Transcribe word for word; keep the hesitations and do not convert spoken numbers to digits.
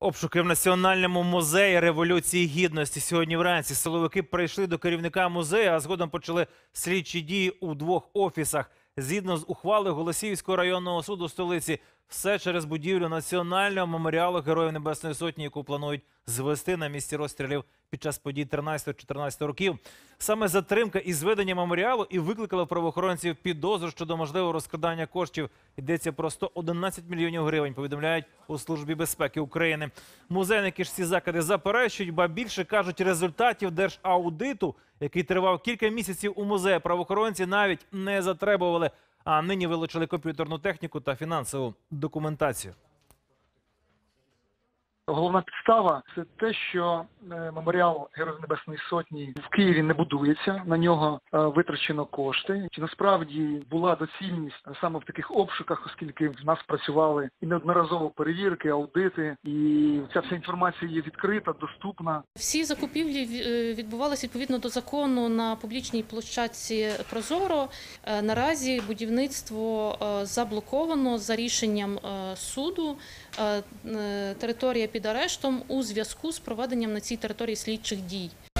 Обшуки в Національному музеї революції гідності. Сьогодні вранці силовики прийшли до керівника музею, а згодом почали слідчі дії у двох офісах. Згідно з ухвали Голосіївського районного суду столиці, все через будівлю Національного меморіалу Героїв Небесної Сотні, яку планують звести на місці розстрілів під час подій тринадцятого-чотирнадцятого років. Саме затримка і зведення меморіалу і викликала правоохоронців підозру щодо можливого розкрадання коштів. Йдеться про сто одинадцять мільйонів гривень, повідомляють у Службі безпеки України. Музейники ж ці закиди заперечують, ба більше кажуть, результатів держаудиту, який тривав кілька місяців у музеї, правоохоронці навіть не затребували, а нині вилучили комп'ютерну техніку та фінансову документацію. Головна підстава – це те, що меморіал Героїв Небесної Сотні в Києві не будується, на нього витрачено кошти. Чи насправді була доцільність саме в таких обшуках, оскільки в нас працювали і неодноразово перевірки, аудити, і ця вся інформація є відкрита, доступна. Всі закупівлі відбувалися відповідно до закону на публічній площадці «Прозоро». Наразі будівництво заблоковано за рішенням суду. Територія під арештом у зв'язку з проведенням на цій території слідчих дій.